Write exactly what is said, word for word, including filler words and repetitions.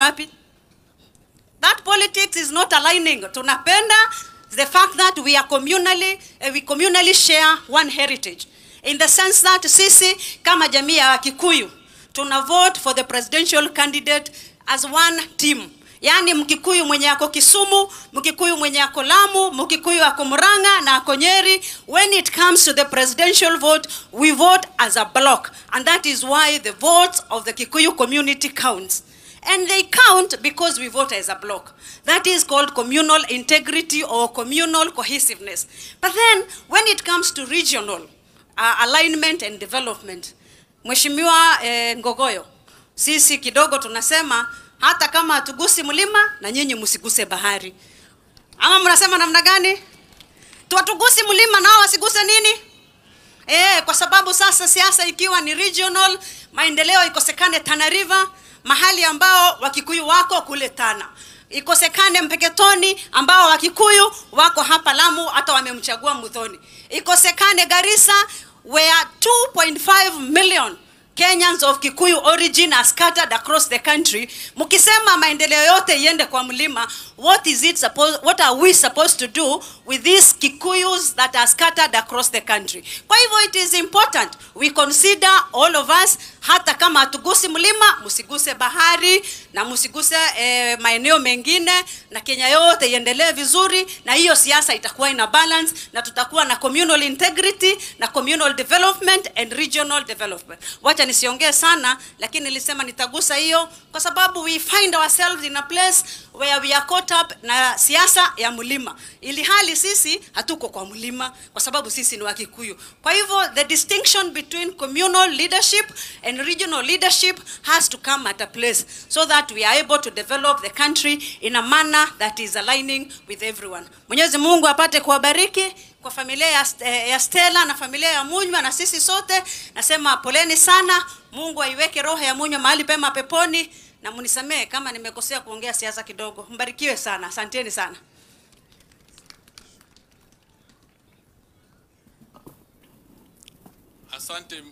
Happy. That politics is not aligning. Tunapenda the fact that we are communally, uh, we communally share one heritage. In the sense that sisi kama jamii ya Kikuyu, tuna vote for the presidential candidate as one team. Yani Mkikuyu mwenye yako Kisumu, Mkikuyu mwenye yako Lamu, Mkikuyu yako Murang'a na yako Nyeri. When it comes to the presidential vote, we vote as a block. And that is why the votes of the Kikuyu community counts. And they count because we vote as a block. That is called communal integrity or communal cohesiveness. But then, when it comes to regional uh, alignment and development, Mheshimiwa eh, Ngogoyo, sisi kidogo tunasema, hata kama hatugusi mlima, na nyinyi musiguse bahari. Ama mnasema namna gani? Tuwatugusi mlima na wasiguse nini? Eh, kwa sababu sasa siasa ikiwa ni regional, maendeleo ikosekane Tanariva, mahali ambao Wakikuyu wako kule Tana. Ikosekane Mpeketoni ambao Wakikuyu wako hapa Lamu hata wamemchagua Muthoni. Ikosekane Garissa where two point five million Kenyans of Kikuyu origin are scattered across the country. Mukisema maendeleo yote yende kwa mlima, what is it supposed, what are we supposed to do with these Kikuyus that are scattered across the country? Kwa hivyo it is important we consider all of us, hata kama hatugusi mlima, musiguse bahari, na musiguse eh, maeneo mengine, na Kenya yote iendelee vizuri, na hiyo siasa itakuwa ina balance, na tutakuwa na communal integrity, na communal development and regional development. Wacha nisiongee sana, lakini nilisema nitagusa hiyo, kwa sababu we find ourselves in a place where we are caught up na siasa ya mlima. Ilihali sisi hatuko kwa mlima, kwa sababu sisi ni Wakikuyu. Kwa hivyo, the distinction between communal leadership and regional leadership has to come at a place so that we are able to develop the country in a manner that is aligning with everyone. Mwenyezi Mungu apate kuwabariki kwa familia ya, ya Stella na familia ya Munya na sisi sote. Nasema poleni sana. Mungu aiweke roho ya Munya mahali pema peponi, na munisamee kama nimekosea kuongea siasa kidogo. Mbarikiwe sana. Asanteni sana. Asante.